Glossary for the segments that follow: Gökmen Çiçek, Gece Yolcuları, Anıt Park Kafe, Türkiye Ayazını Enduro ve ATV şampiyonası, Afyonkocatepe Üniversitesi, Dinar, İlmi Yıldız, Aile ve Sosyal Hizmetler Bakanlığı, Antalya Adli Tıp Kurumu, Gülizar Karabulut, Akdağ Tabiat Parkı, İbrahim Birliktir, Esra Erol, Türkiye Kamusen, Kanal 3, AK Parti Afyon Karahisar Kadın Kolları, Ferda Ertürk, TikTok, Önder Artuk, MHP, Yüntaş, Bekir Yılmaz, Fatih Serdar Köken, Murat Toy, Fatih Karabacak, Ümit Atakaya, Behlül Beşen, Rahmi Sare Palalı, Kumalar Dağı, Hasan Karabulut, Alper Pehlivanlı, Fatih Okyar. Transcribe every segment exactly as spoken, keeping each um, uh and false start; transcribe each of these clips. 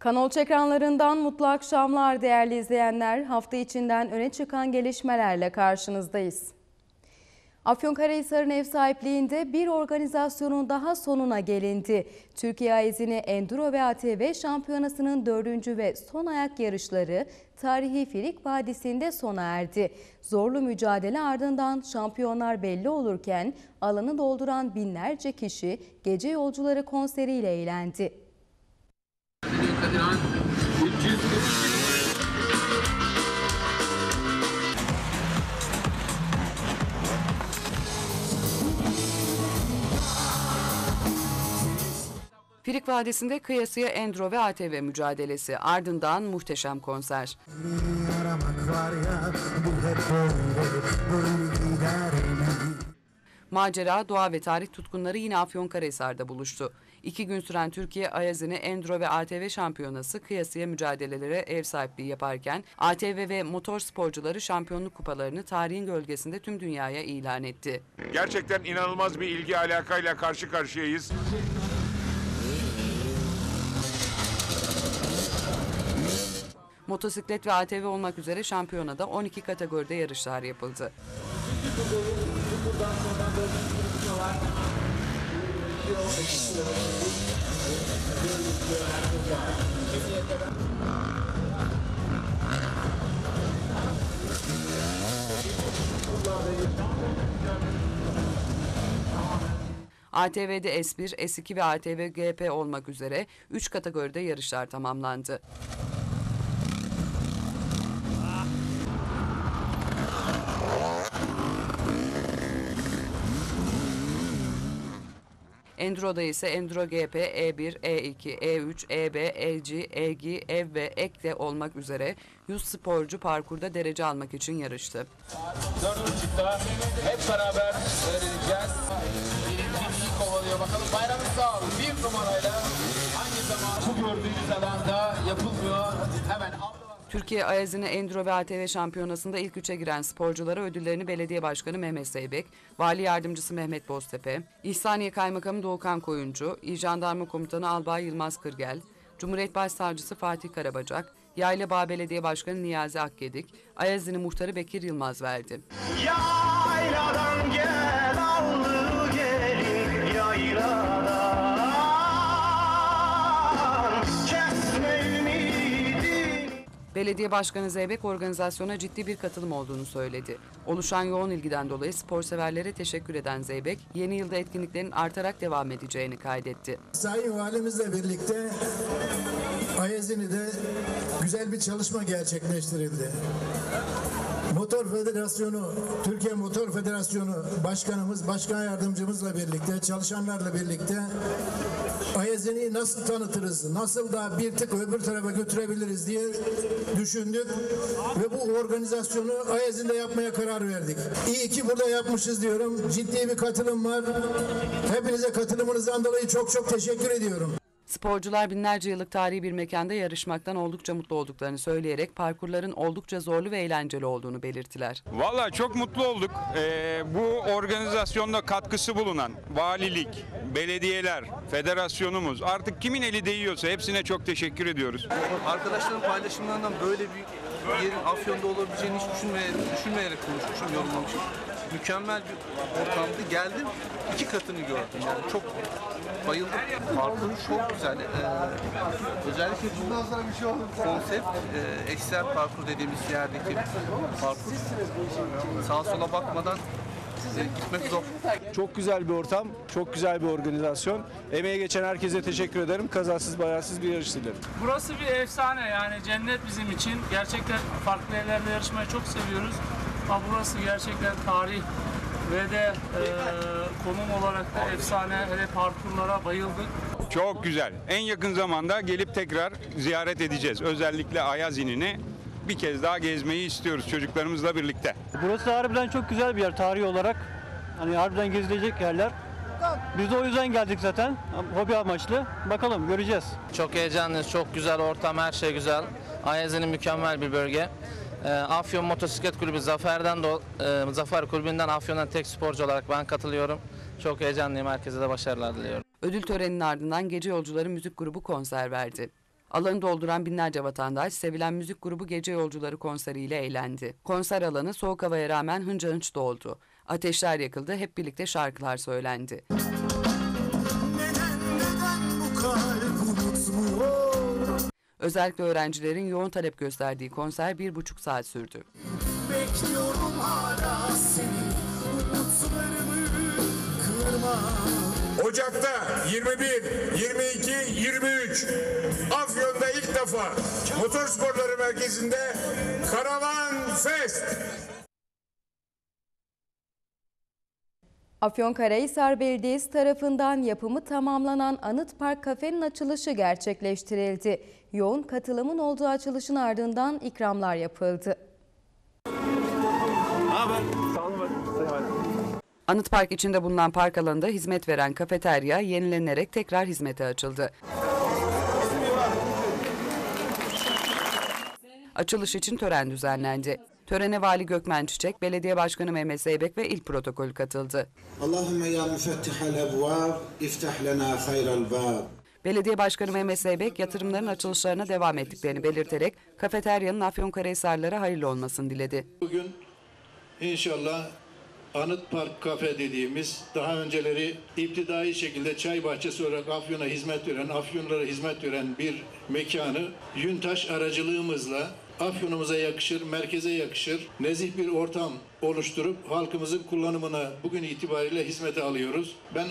Kanal üç ekranlarından mutlu akşamlar değerli izleyenler. Hafta içinden öne çıkan gelişmelerle karşınızdayız. Afyon Karahisar'ın ev sahipliğinde bir organizasyonun daha sonuna gelindi. Türkiye Ayazını Enduro ve A T V şampiyonasının dördüncü ve son ayak yarışları tarihi Filik Vadisi'nde sona erdi. Zorlu mücadele ardından şampiyonlar belli olurken alanı dolduran binlerce kişi Gece Yolcuları konseriyle eğlendi. Filik Vadisi'nde kıyasıya enduro ve A T V mücadelesi, ardından muhteşem konser. Macera, doğa ve tarih tutkunları yine Afyonkarahisar'da buluştu. İki gün süren Türkiye Ayazını Enduro ve A T V şampiyonası kıyasıya mücadelelere ev sahipliği yaparken A T V ve motor sporcuları şampiyonluk kupalarını tarihin gölgesinde tüm dünyaya ilan etti. Gerçekten inanılmaz bir ilgi alakayla karşı karşıyayız. Motosiklet ve A T V olmak üzere şampiyonada on iki kategoride yarışlar yapıldı. A T V'de S bir, S iki ve A T V G P olmak üzere üç kategoride yarışlar tamamlandı. Enduro'da ise Enduro G P, E bir, E iki, E üç, E B, E C, E G, E V ve E K D olmak üzere yüz sporcu parkurda derece almak için yarıştı. dört buçukta hep beraber seyredeceğiz. Birinciliği kovalıyor bakalım. Bayramın sağ olun. Bir numarayla hangi zaman bu gördüğünüz alanda yapılmıyor. Hemen Türkiye Ayazını Enduro ve A T V şampiyonasında ilk üçe giren sporculara ödüllerini Belediye Başkanı Mehmet Zeybek, Vali Yardımcısı Mehmet Boztepe, İhsaniye Kaymakamı Doğukan Koyuncu, İl Jandarma Komutanı Albay Yılmaz Kırgel, Cumhuriyet Başsavcısı Fatih Karabacak, Yaylabağ Belediye Başkanı Niyazi Akkedik, Ayazını Muhtarı Bekir Yılmaz verdi. Yayladan gel, allı gelin, yayladan kesmeyin. Belediye Başkanı Zeybek organizasyona ciddi bir katılım olduğunu söyledi. Oluşan yoğun ilgiden dolayı sporseverlere teşekkür eden Zeybek, yeni yılda etkinliklerin artarak devam edeceğini kaydetti. Sayın Valimizle birlikte Ayazını'da güzel bir çalışma gerçekleştirildi. Motor Federasyonu, Türkiye Motor Federasyonu Başkanımız, Başkan Yardımcımızla birlikte, çalışanlarla birlikte Ayazını'yı nasıl tanıtırız, nasıl daha bir tık öbür tarafa götürebiliriz diye düşündük ve bu organizasyonu Ayazını'da yapmaya karar verdik. İyi ki burada yapmışız diyorum. Ciddi bir katılım var. Hepinize katılımınızdan dolayı çok çok teşekkür ediyorum. Sporcular binlerce yıllık tarihi bir mekanda yarışmaktan oldukça mutlu olduklarını söyleyerek parkurların oldukça zorlu ve eğlenceli olduğunu belirttiler. Vallahi çok mutlu olduk. Ee, bu organizasyonda katkısı bulunan valilik, belediyeler, federasyonumuz, artık kimin eli değiyorsa hepsine çok teşekkür ediyoruz. Arkadaşların paylaşımlarından böyle büyük bir yerin Afyon'da olabileceğini hiç düşünmeyerek, düşünmeyerek konuşmuşum, yorumlamışım. Mükemmel bir ortamdı. Geldim, iki katını gördüm. Yani çok bayıldım. Parkur çok güzel. Ee, özellikle bu konsept, e, ekser parkur dediğimiz yerdeki parkur. Sağa sola bakmadan gitmek zor. Çok güzel bir ortam, çok güzel bir organizasyon. Emeğe geçen herkese teşekkür ederim. Kazasız belasız bir yarış dilerim. Burası bir efsane, yani cennet bizim için. Gerçekten farklı yerlerde yarışmayı çok seviyoruz. Ama burası gerçekten tarih ve de e, konum olarak da efsane, hele parkurlara bayıldık. Çok güzel. En yakın zamanda gelip tekrar ziyaret edeceğiz. Özellikle Ayazinini bir kez daha gezmeyi istiyoruz çocuklarımızla birlikte. Burası harbiden çok güzel bir yer tarih olarak. Hani harbiden gezilecek yerler. Biz de o yüzden geldik zaten. Hobi amaçlı. Bakalım göreceğiz. Çok heyecanlıyız. Çok güzel ortam. Her şey güzel. Ayazini mükemmel bir bölge. Afyon Motosiklet Kulübü Zafer'den do e, Zafer Kulübü'nden Afyon'dan tek sporcu olarak ben katılıyorum. Çok heyecanlıyım. Herkese de başarılar diliyorum. Ödül töreninin ardından Gece Yolcuları müzik grubu konser verdi. Alanı dolduran binlerce vatandaş sevilen müzik grubu Gece Yolcuları konseriyle eğlendi. Konser alanı soğuk havaya rağmen hınca hınç doldu. Ateşler yakıldı, hep birlikte şarkılar söylendi. Özellikle öğrencilerin yoğun talep gösterdiği konser bir buçuk saat sürdü. Bekliyorum hala seni, umutlarımı kırma. Ocak'ta yirmi bir, yirmi iki, yirmi üç Afyon'da ilk defa Motorsporları Merkezi'nde Karavan Fest. Afyon Karahisar Belediyesi tarafından yapımı tamamlanan Anıt Park Kafe'nin açılışı gerçekleştirildi. Yoğun katılımın olduğu açılışın ardından ikramlar yapıldı. Haber. Sağ olun. Anıt Park içinde bulunan park alanında hizmet veren kafeterya yenilenerek tekrar hizmete açıldı. Açılış için tören düzenlendi. Törene Vali Gökmen Çiçek, Belediye Başkanı Mehmet Zeybek ve il protokolü katıldı. Allahümme ya müfettihal ebvâb, iftah lena hayral bâb. Belediye Başkanı Mehmet Zeybek, yatırımların açılışlarına devam ettiklerini belirterek kafeteryanın Afyonkarahisarlara hayırlı olmasını diledi. Bugün inşallah Anıt Park Kafe dediğimiz, daha önceleri iptidai şekilde çay bahçesi olarak Afyon'a hizmet veren, Afyonlara hizmet veren bir mekanı Yüntaş aracılığımızla Afyon'umuza yakışır, merkeze yakışır, nezih bir ortam oluşturup halkımızın kullanımına bugün itibariyle hizmete alıyoruz. Ben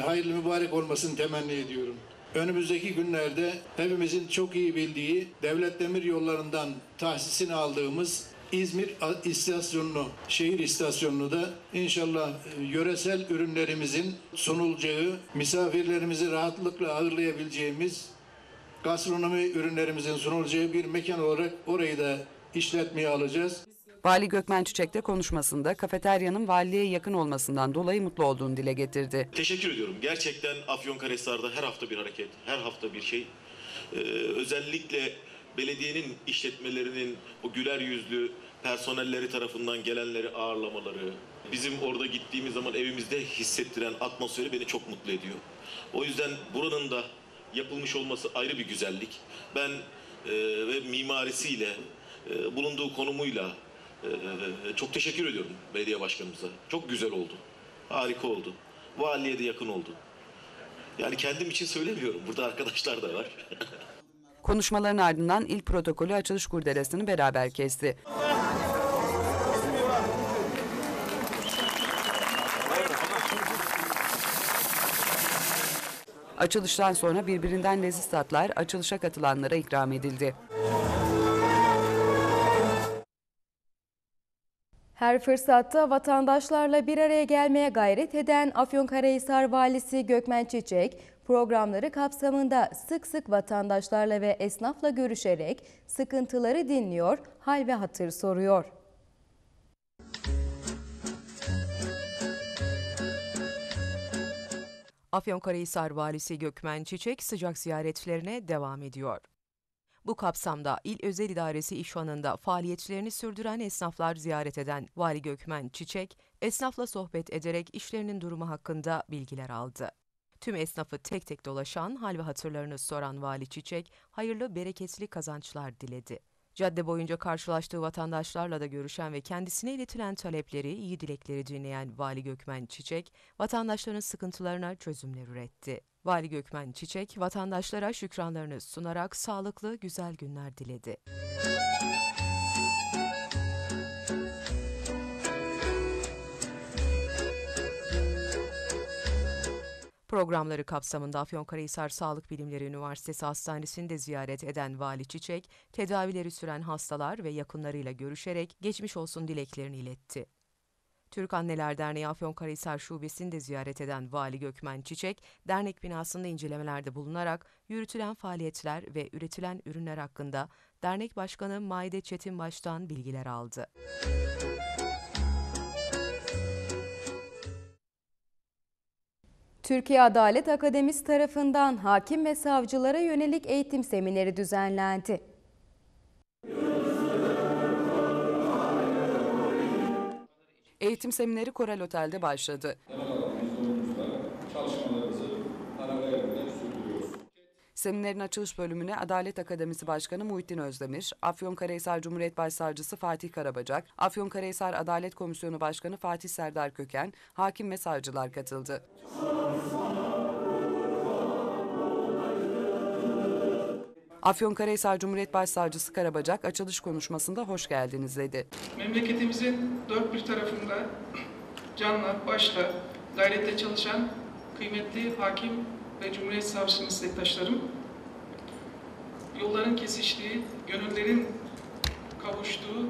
hayırlı mübarek olmasını temenni ediyorum. Önümüzdeki günlerde hepimizin çok iyi bildiği devlet demir yollarından tahsisini aldığımız İzmir istasyonunu, şehir istasyonunu da inşallah yöresel ürünlerimizin sunulacağı, misafirlerimizi rahatlıkla ağırlayabileceğimiz, gastronomi ürünlerimizin sunulacağı bir mekan olarak orayı da işletmeye alacağız. Vali Gökmen Çiçek de konuşmasında kafeteryanın valiliğe yakın olmasından dolayı mutlu olduğunu dile getirdi. Teşekkür ediyorum. Gerçekten Afyonkarahisar'da her hafta bir hareket, her hafta bir şey. Ee, özellikle belediyenin işletmelerinin o güler yüzlü personelleri tarafından gelenleri ağırlamaları, bizim orada gittiğimiz zaman evimizde hissettiren atmosferi beni çok mutlu ediyor. O yüzden buranın da yapılmış olması ayrı bir güzellik. Ben e, ve mimarisiyle, e, bulunduğu konumuyla e, çok teşekkür ediyorum belediye başkanımıza. Çok güzel oldu, harika oldu, valiliğe de yakın oldu. Yani kendim için söylemiyorum, burada arkadaşlar da var. Konuşmaların ardından il protokolü açılış kurdelesini beraber kesti. Açılıştan sonra birbirinden leziz tatlar açılışa katılanlara ikram edildi. Her fırsatta vatandaşlarla bir araya gelmeye gayret eden Afyonkarahisar Valisi Gökmen Çiçek, programları kapsamında sık sık vatandaşlarla ve esnafla görüşerek sıkıntıları dinliyor, hal ve hatır soruyor. Afyonkarahisar Valisi Gökmen Çiçek sıcak ziyaretlerine devam ediyor. Bu kapsamda İl Özel İdaresi İşhanı'nda faaliyetlerini sürdüren esnaflar ziyaret eden Vali Gökmen Çiçek, esnafla sohbet ederek işlerinin durumu hakkında bilgiler aldı. Tüm esnafı tek tek dolaşan, hal ve hatırlarını soran Vali Çiçek, hayırlı bereketli kazançlar diledi. Cadde boyunca karşılaştığı vatandaşlarla da görüşen ve kendisine iletilen talepleri, iyi dilekleri dinleyen Vali Gökmen Çiçek, vatandaşların sıkıntılarına çözümler üretti. Vali Gökmen Çiçek, vatandaşlara şükranlarını sunarak sağlıklı, güzel günler diledi. Programları kapsamında Afyonkarahisar Sağlık Bilimleri Üniversitesi Hastanesi'ni de ziyaret eden Vali Çiçek, tedavileri süren hastalar ve yakınlarıyla görüşerek geçmiş olsun dileklerini iletti. Türk Anneler Derneği Afyonkarahisar Şubesi'ni de ziyaret eden Vali Gökmen Çiçek, dernek binasında incelemelerde bulunarak yürütülen faaliyetler ve üretilen ürünler hakkında dernek başkanı Maide Çetinbaş'tan bilgiler aldı. Türkiye Adalet Akademisi tarafından hakim ve savcılara yönelik eğitim semineri düzenlendi. Eğitim semineri Koral Otel'de başladı. Seminerin açılış bölümüne Adalet Akademisi Başkanı Muhittin Özdemir, Afyon Karahisar Cumhuriyet Başsavcısı Fatih Karabacak, Afyon Karahisar Adalet Komisyonu Başkanı Fatih Serdar Köken, hakim ve savcılar katıldı. Afyonkarahisar Cumhuriyet Başsavcısı Karabacak açılış konuşmasında hoş geldiniz dedi. Memleketimizin dört bir tarafında canla başla gayrette çalışan kıymetli hakim ve Cumhuriyet Savcısı meslektaşlarım, yolların kesiştiği, gönüllerin kavuştuğu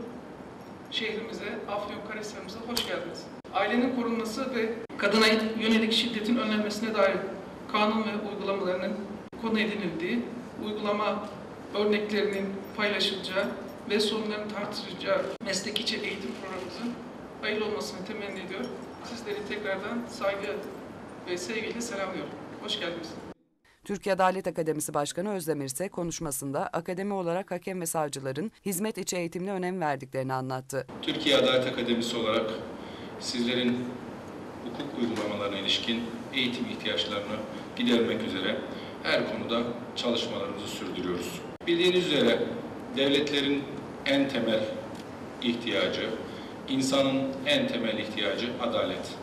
şehrimize, Afyonkarahisar'ımıza hoş geldiniz. Ailenin korunması ve kadına yönelik şiddetin önlenmesine dair kanun ve uygulamalarının konu edinildiği, uygulama örneklerinin paylaşılacağı ve sorunların tartışılacağı meslekçi eğitim programımızın hayırlı olmasını temenni ediyor. Sizleri tekrardan saygı ve sevgiyle selamlıyorum. Hoş geldiniz. Türkiye Adalet Akademisi Başkanı Özdemir ise konuşmasında akademi olarak hakem ve savcıların hizmet içi eğitimine önem verdiklerini anlattı. Türkiye Adalet Akademisi olarak sizlerin hukuk uygulamalarına ilişkin eğitim ihtiyaçlarını gidermek üzere her konuda çalışmalarımızı sürdürüyoruz. Bildiğiniz üzere devletlerin en temel ihtiyacı, insanın en temel ihtiyacı adalet.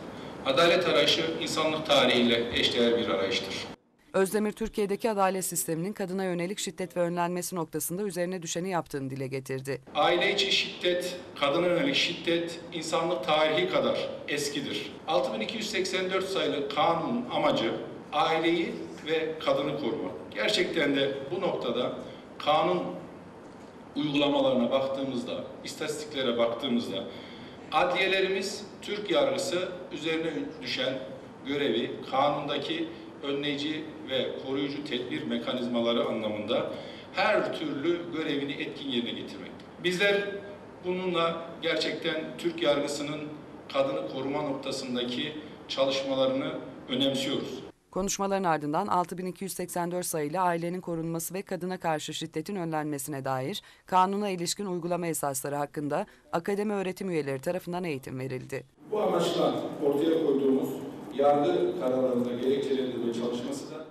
Adalet arayışı insanlık tarihiyle eşdeğer bir arayıştır. Özdemir, Türkiye'deki adalet sisteminin kadına yönelik şiddet ve önlenmesi noktasında üzerine düşeni yaptığını dile getirdi. Aile içi şiddet, kadına yönelik şiddet insanlık tarihi kadar eskidir. altı bin iki yüz seksen dört sayılı kanunun amacı aileyi ve kadını korumak. Gerçekten de bu noktada kanun uygulamalarına baktığımızda, istatistiklere baktığımızda adliyelerimiz Türk yargısı üzerine düşen görevi kanundaki önleyici ve koruyucu tedbir mekanizmaları anlamında her türlü görevini etkin yerine getirmek. Bizler bununla gerçekten Türk yargısının kadını koruma noktasındaki çalışmalarını önemsiyoruz. Konuşmaların ardından altı bin iki yüz seksen dört sayılı ailenin korunması ve kadına karşı şiddetin önlenmesine dair kanuna ilişkin uygulama esasları hakkında akademi öğretim üyeleri tarafından eğitim verildi. Bu amaçla ortaya koyduğumuz yargı kararlarında gerekçelendirme çalışması da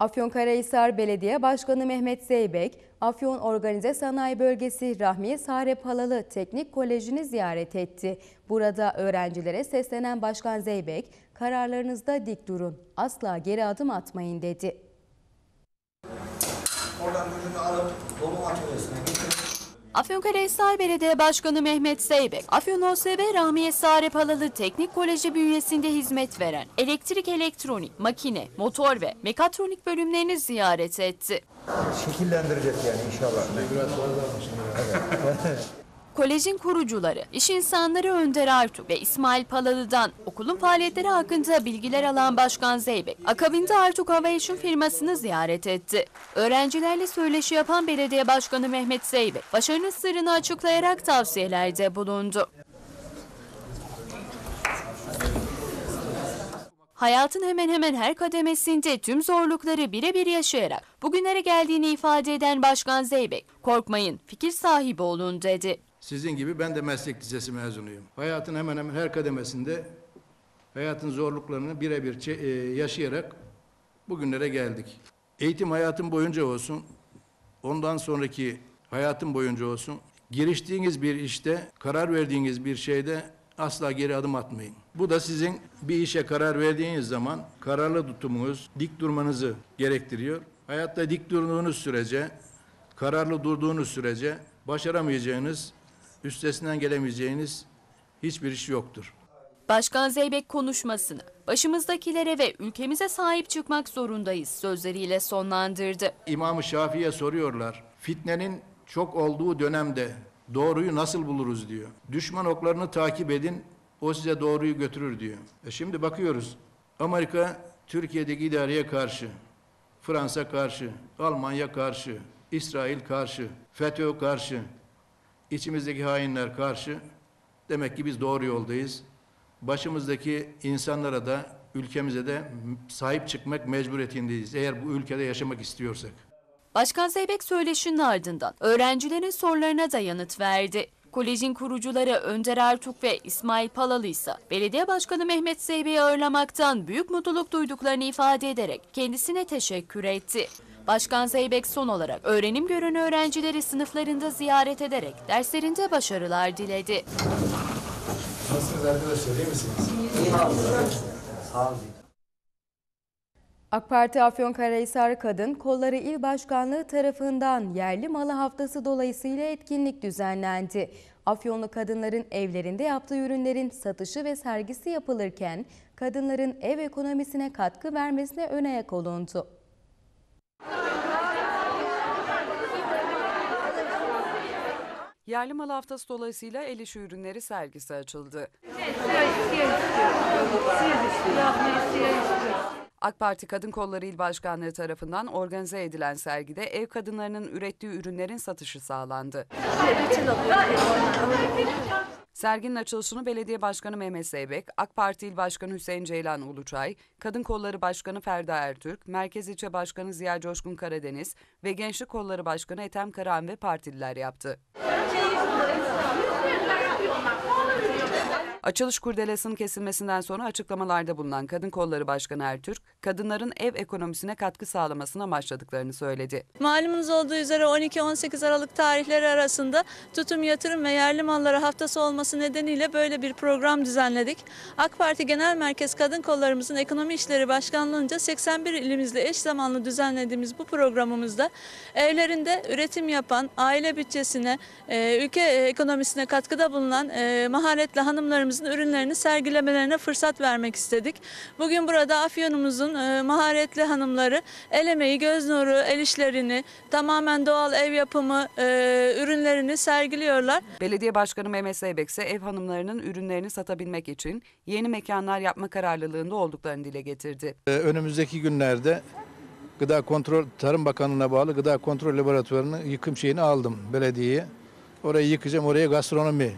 Afyonkarahisar Belediye Başkanı Mehmet Zeybek, Afyon Organize Sanayi Bölgesi Rahmi Sare Palalı Teknik Koleji'ni ziyaret etti. Burada öğrencilere seslenen Başkan Zeybek, "Kararlarınızda dik durun, asla geri adım atmayın" dedi. Oradan ürünü alıp dolum atölyesine getirdim. Afyonkarahisar Belediye Başkanı Mehmet Zeybek, Afyon O S B Rahmiye Sare Palalı Teknik Koleji bünyesinde hizmet veren elektrik, elektronik, makine, motor ve mekatronik bölümlerini ziyaret etti. Şekillendirecek yani inşallah. Kolejin kurucuları, iş insanları Önder Artuk ve İsmail Palalı'dan okulun faaliyetleri hakkında bilgiler alan Başkan Zeybek, akabinde Artuk Aviation firmasını ziyaret etti. Öğrencilerle söyleşi yapan Belediye Başkanı Mehmet Zeybek, başarının sırrını açıklayarak tavsiyelerde bulundu. Hayatın hemen hemen her kademesinde tüm zorlukları birebir yaşayarak bugünlere geldiğini ifade eden Başkan Zeybek, "Korkmayın, fikir sahibi olun" dedi. Sizin gibi ben de meslek lisesi mezunuyum. Hayatın hemen hemen her kademesinde hayatın zorluklarını birebir yaşayarak bugünlere geldik. Eğitim hayatım boyunca olsun, ondan sonraki hayatım boyunca olsun. Giriştiğiniz bir işte, karar verdiğiniz bir şeyde asla geri adım atmayın. Bu da sizin bir işe karar verdiğiniz zaman kararlı tutumunuz, dik durmanızı gerektiriyor. Hayatta dik durduğunuz sürece, kararlı durduğunuz sürece başaramayacağınız, üstesinden gelemeyeceğiniz hiçbir iş yoktur. Başkan Zeybek konuşmasını başımızdakilere ve ülkemize sahip çıkmak zorundayız sözleriyle sonlandırdı. İmam-ı Şafii'ye soruyorlar, fitnenin çok olduğu dönemde doğruyu nasıl buluruz diyor. Düşman oklarını takip edin, o size doğruyu götürür diyor. E şimdi bakıyoruz, Amerika Türkiye'deki idareye karşı, Fransa karşı, Almanya karşı, İsrail karşı, FETÖ karşı, içimizdeki hainler karşı. Demek ki biz doğru yoldayız. Başımızdaki insanlara da, ülkemize de sahip çıkmak mecburiyetindeyiz eğer bu ülkede yaşamak istiyorsak. Başkan Zeybek söyleşinin ardından öğrencilerin sorularına da yanıt verdi. Kolejin kurucuları Önder Artuk ve İsmail Palalı ise belediye başkanı Mehmet Zeybek'i ağırlamaktan büyük mutluluk duyduklarını ifade ederek kendisine teşekkür etti. Başkan Zeybek son olarak öğrenim gören öğrencileri sınıflarında ziyaret ederek derslerinde başarılar diledi. Nasılsınız arkadaşlar, iyi misiniz? Sağ olun. AK Parti Afyon Karahisar Kadın Kolları İl Başkanlığı tarafından yerli malı haftası dolayısıyla etkinlik düzenlendi. Afyonlu kadınların evlerinde yaptığı ürünlerin satışı ve sergisi yapılırken kadınların ev ekonomisine katkı vermesine ön ayak olundu. Yerli Malı Haftası dolayısıyla el işi ürünleri sergisi açıldı. AK Parti Kadın Kolları İl Başkanlığı tarafından organize edilen sergide ev kadınlarının ürettiği ürünlerin satışı sağlandı. Serginin açılışını Belediye Başkanı Mehmet Zeybek, AK Parti İl Başkanı Hüseyin Ceylan Uluçay, Kadın Kolları Başkanı Ferda Ertürk, Merkez İlçe Başkanı Ziya Coşkun Karadeniz ve Gençlik Kolları Başkanı Ethem Karahan ve partililer yaptı. Açılış kurdelesinin kesilmesinden sonra açıklamalarda bulunan Kadın Kolları Başkanı Ertürk, kadınların ev ekonomisine katkı sağlamasını amaçladıklarını söyledi. Malumunuz olduğu üzere on iki on sekiz Aralık tarihleri arasında tutum, yatırım ve yerli mallara haftası olması nedeniyle böyle bir program düzenledik. AK Parti Genel Merkez Kadın Kollarımızın Ekonomi İşleri Başkanlığı'nca seksen bir ilimizle eş zamanlı düzenlediğimiz bu programımızda evlerinde üretim yapan, aile bütçesine, ülke ekonomisine katkıda bulunan maharetli hanımlarımız ürünlerini sergilemelerine fırsat vermek istedik. Bugün burada Afyon'umuzun e, maharetli hanımları el emeği, göz nuru, el işlerini, tamamen doğal ev yapımı e, ürünlerini sergiliyorlar. Belediye Başkanı Mehmet Zeybek ise ev hanımlarının ürünlerini satabilmek için yeni mekanlar yapma kararlılığında olduklarını dile getirdi. Önümüzdeki günlerde Gıda Kontrol, Tarım Bakanlığı'na bağlı Gıda Kontrol Laboratuvarı'nın yıkım şeyini aldım belediyeye. Orayı yıkacağım, oraya gastronomi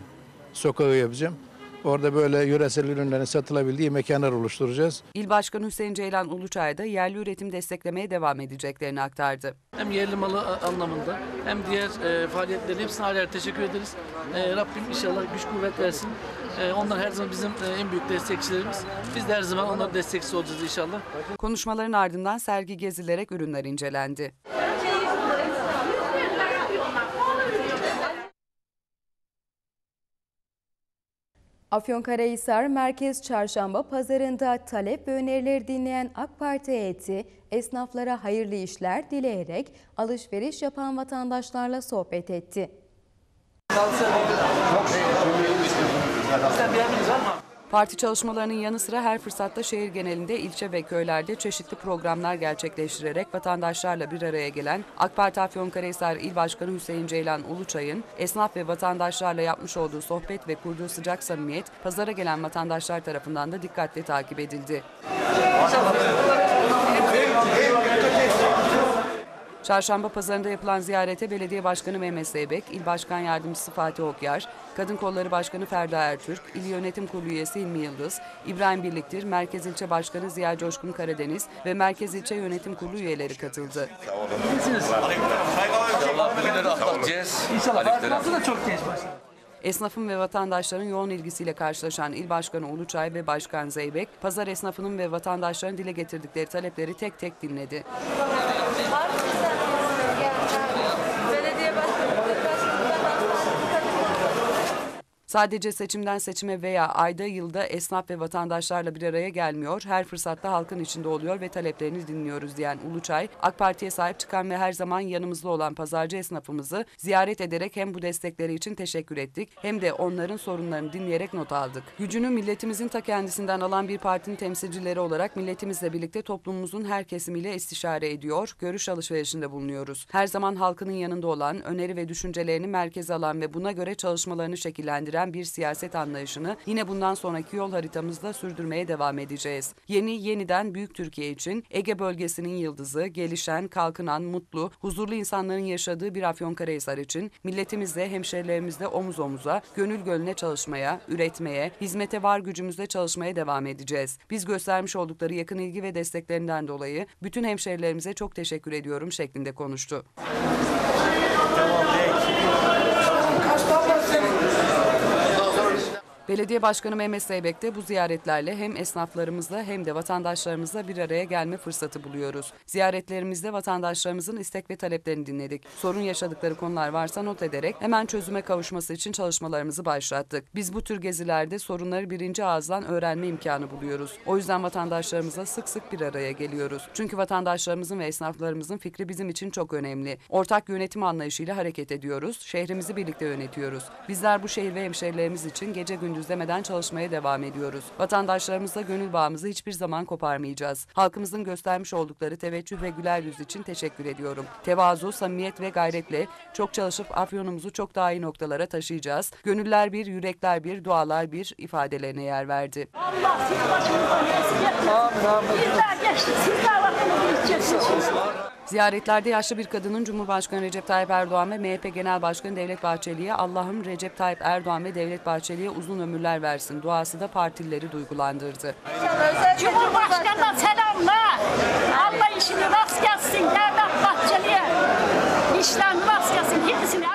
sokağı yapacağım. Orada böyle yöresel ürünlerin satılabildiği mekanlar oluşturacağız. İl Başkanı Hüseyin Ceylan Uluçay da yerli üretim desteklemeye devam edeceklerini aktardı. Hem yerli malı anlamında hem diğer e, faaliyetlerin hepsine ayrı ayrı teşekkür ederiz. E, Rabbim inşallah güç kuvvet versin. E, onlar her zaman bizim e, en büyük destekçilerimiz. Biz de her zaman onların destekçisi olacağız inşallah. Konuşmaların ardından sergi gezilerek ürünler incelendi. Afyonkarahisar Merkez Çarşamba Pazarı'nda talep ve önerileri dinleyen AK Parti heyeti esnaflara hayırlı işler dileyerek alışveriş yapan vatandaşlarla sohbet etti. Parti çalışmalarının yanı sıra her fırsatta şehir genelinde, ilçe ve köylerde çeşitli programlar gerçekleştirerek vatandaşlarla bir araya gelen AK Parti Afyonkarahisar İl Başkanı Hüseyin Ceylan Uluçay'ın esnaf ve vatandaşlarla yapmış olduğu sohbet ve kurduğu sıcak samimiyet pazara gelen vatandaşlar tarafından da dikkatle takip edildi. Çarşamba pazarında yapılan ziyarete Belediye Başkanı Mehmet Zeybek, İl Başkan Yardımcısı Fatih Okyar, Kadın Kolları Başkanı Ferda Ertürk, İl Yönetim Kurulu Üyesi İlmi Yıldız, İbrahim Birliktir, Merkez İlçe Başkanı Ziya Coşkun Karadeniz ve Merkez İlçe Yönetim Kurulu üyeleri katıldı. Esnafın ve vatandaşların yoğun ilgisiyle karşılaşan İl Başkanı Uluçay ve Başkan Zeybek, pazar esnafının ve vatandaşların dile getirdikleri talepleri tek tek dinledi. Sadece seçimden seçime veya ayda yılda esnaf ve vatandaşlarla bir araya gelmiyor, her fırsatta halkın içinde oluyor ve taleplerini dinliyoruz diyen Uluçay, AK Parti'ye sahip çıkan ve her zaman yanımızda olan pazarcı esnafımızı ziyaret ederek hem bu destekleri için teşekkür ettik hem de onların sorunlarını dinleyerek not aldık. Gücünü milletimizin ta kendisinden alan bir partinin temsilcileri olarak milletimizle birlikte toplumumuzun her kesimiyle istişare ediyor, görüş alışverişinde bulunuyoruz. Her zaman halkının yanında olan, öneri ve düşüncelerini merkeze alan ve buna göre çalışmalarını şekillendiren bir siyaset anlayışını yine bundan sonraki yol haritamızda sürdürmeye devam edeceğiz. Yeni, yeniden büyük Türkiye için Ege bölgesinin yıldızı, gelişen, kalkınan, mutlu, huzurlu insanların yaşadığı bir Afyonkarahisar için milletimizle, hemşerilerimizle omuz omuza, gönül gönlüne çalışmaya, üretmeye, hizmete var gücümüzle çalışmaya devam edeceğiz. Biz göstermiş oldukları yakın ilgi ve desteklerinden dolayı bütün hemşerilerimize çok teşekkür ediyorum şeklinde konuştu. Tamam, Belediye Başkanı Mehmet Zeybek de bu ziyaretlerle hem esnaflarımızla hem de vatandaşlarımızla bir araya gelme fırsatı buluyoruz. Ziyaretlerimizde vatandaşlarımızın istek ve taleplerini dinledik. Sorun yaşadıkları konular varsa not ederek hemen çözüme kavuşması için çalışmalarımızı başlattık. Biz bu tür gezilerde sorunları birinci ağızdan öğrenme imkanı buluyoruz. O yüzden vatandaşlarımızla sık sık bir araya geliyoruz. Çünkü vatandaşlarımızın ve esnaflarımızın fikri bizim için çok önemli. Ortak yönetim anlayışıyla hareket ediyoruz. Şehrimizi birlikte yönetiyoruz. Bizler bu şehir ve hemşehrilerimiz için gece gündüz demeden çalışmaya devam ediyoruz. Vatandaşlarımızla gönül bağımızı hiçbir zaman koparmayacağız. Halkımızın göstermiş oldukları teveccüh ve güler yüz için teşekkür ediyorum. Tevazu, samimiyet ve gayretle çok çalışıp Afyon'umuzu çok daha iyi noktalara taşıyacağız. Gönüller bir, yürekler bir, dualar bir ifadelerine yer verdi. Allah sizi başınızdan eksik etmesin. Bizler geçtik, sizler vatanınızı içeceksiniz. Ziyaretlerde yaşlı bir kadının Cumhurbaşkanı Recep Tayyip Erdoğan ve M H P Genel Başkanı Devlet Bahçeli'ye "Allah'ım Recep Tayyip Erdoğan ve Devlet Bahçeli'ye uzun ömürler versin" duası da partilileri duygulandırdı. Cumhurbaşkanı'na selamlar. Allah işini rast gelsin. Devlet Bahçeli'ye işlerini rast gelsin. Kendisine.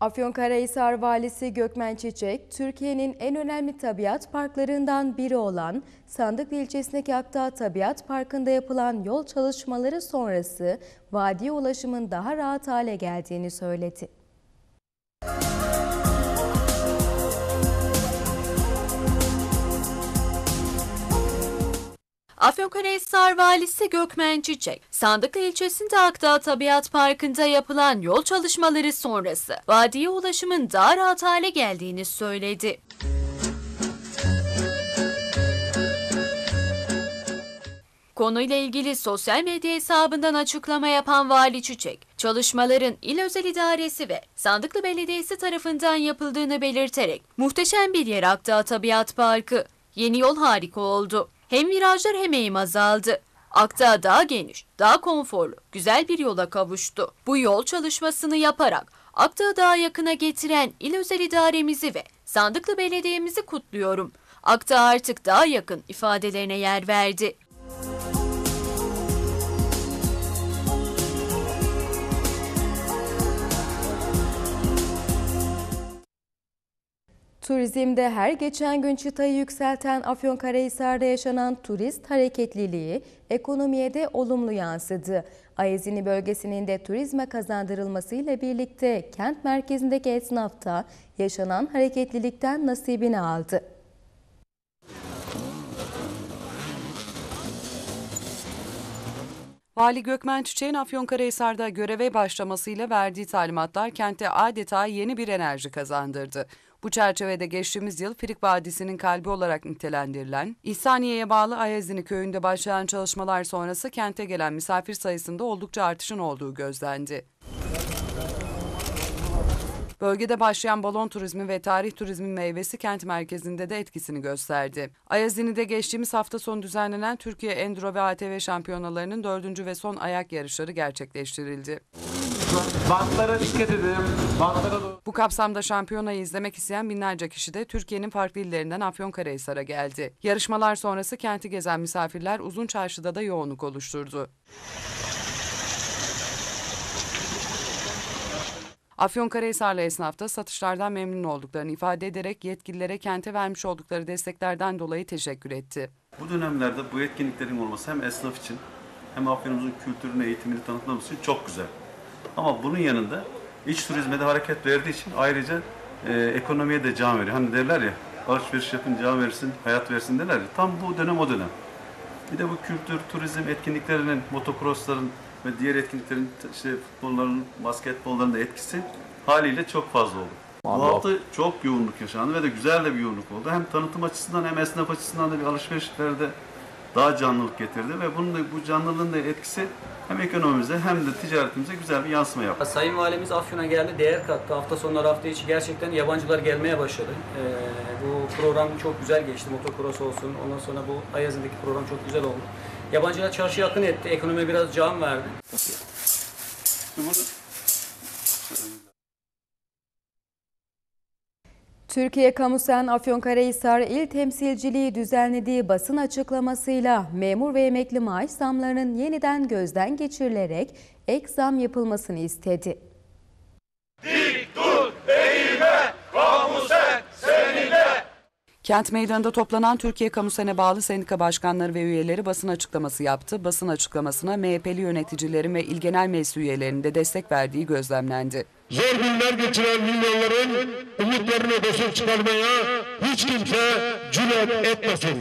Afyon Karahisar Valisi Gökmen Çiçek, Türkiye'nin en önemli tabiat parklarından biri olan Sandıklı ilçesindeki Akdağ Tabiat Parkı'nda yapılan yol çalışmaları sonrası vadiye ulaşımın daha rahat hale geldiğini söyledi. Afyonkarahisar Valisi Gökmen Çiçek, Sandıklı ilçesinde Akdağ Tabiat Parkı'nda yapılan yol çalışmaları sonrası vadiye ulaşımın daha rahat hale geldiğini söyledi. Konuyla ilgili sosyal medya hesabından açıklama yapan Vali Çiçek, çalışmaların İl Özel İdaresi ve Sandıklı Belediyesi tarafından yapıldığını belirterek, "Muhteşem bir yer Akdağ Tabiat Parkı, yeni yol harika oldu. Hem virajlar hem eğim azaldı. Akdağ daha geniş, daha konforlu, güzel bir yola kavuştu. Bu yol çalışmasını yaparak Akdağ'ı daha yakına getiren il özel idaremizi ve Sandıklı Belediye'mizi kutluyorum. Akdağ artık daha yakın" ifadelerine yer verdi. Turizmde her geçen gün çıtayı yükselten Afyonkarahisar'da yaşanan turist hareketliliği ekonomiye de olumlu yansıdı. Ayazini bölgesinin de turizme kazandırılmasıyla birlikte kent merkezindeki esnaf da yaşanan hareketlilikten nasibini aldı. Vali Gökmen Çiçek'in Afyonkarahisar'da göreve başlamasıyla verdiği talimatlar kente adeta yeni bir enerji kazandırdı. Bu çerçevede geçtiğimiz yıl Frig Vadisi'nin kalbi olarak nitelendirilen İhsaniye'ye bağlı Ayazini köyünde başlayan çalışmalar sonrası kente gelen misafir sayısında oldukça artışın olduğu gözlendi. Bölgede başlayan balon turizmi ve tarih turizmi meyvesi kent merkezinde de etkisini gösterdi. Ayazini'de geçtiğimiz hafta sonu düzenlenen Türkiye Enduro ve A T V şampiyonalarının dördüncü ve son ayak yarışları gerçekleştirildi. Bantlara dikkat edin. Bantlara doğru. Bu kapsamda şampiyonayı izlemek isteyen binlerce kişi de Türkiye'nin farklı illerinden Afyonkarahisar'a geldi. Yarışmalar sonrası kenti gezen misafirler Uzun Çarşı'da da yoğunluk oluşturdu. Afyonkarahisarlı esnaf da satışlardan memnun olduklarını ifade ederek yetkililere kente vermiş oldukları desteklerden dolayı teşekkür etti. Bu dönemlerde bu etkinliklerin olması hem esnaf için hem Afyon'umuzun kültürünü, eğitimini tanıtmamız için çok güzel. Ama bunun yanında iç turizme de hareket verdiği için ayrıca e, ekonomiye de can veriyor. Hani derler ya, alışveriş yapın can versin, hayat versin derler ya. Tam bu dönem o dönem. Bir de bu kültür, turizm etkinliklerinin, motocrossların ve diğer etkinliklerin, işte futbolların, basketbolların da etkisi haliyle çok fazla oldu. Vallahi. Bu hafta çok yoğunluk yaşandı ve de güzel de bir yoğunluk oldu. Hem tanıtım açısından hem esnaf açısından da bir alışverişlerde daha canlılık getirdi ve bunun da, bu canlılığın da etkisi hem ekonomimize hem de ticaretimize güzel bir yansıma yaptı. Sayın Valimiz Afyon'a geldi, değer kattı. Hafta sonları, hafta içi gerçekten yabancılar gelmeye başladı. Ee, bu program çok güzel geçti. Motokros olsun, ondan sonra bu Ayazin'deki program çok güzel oldu. Yabancılar çarşıya yakın etti, ekonomiye biraz can verdi. Türkiye Kamusen Afyonkarahisar İl Temsilciliği düzenlediği basın açıklamasıyla memur ve emekli maaş zamlarının yeniden gözden geçirilerek ek zam yapılmasını istedi. Dik tut eğime Kamusen! Kent meydanında toplanan Türkiye Kamusen'e bağlı sendika başkanları ve üyeleri basın açıklaması yaptı. Basın açıklamasına M H P'li yöneticilerin ve İl Genel Meclis üyelerinin de destek verdiği gözlemlendi. Zor günler geçiren milyonların umutlarını boşa çıkarmaya hiç kimse cüret etmesin.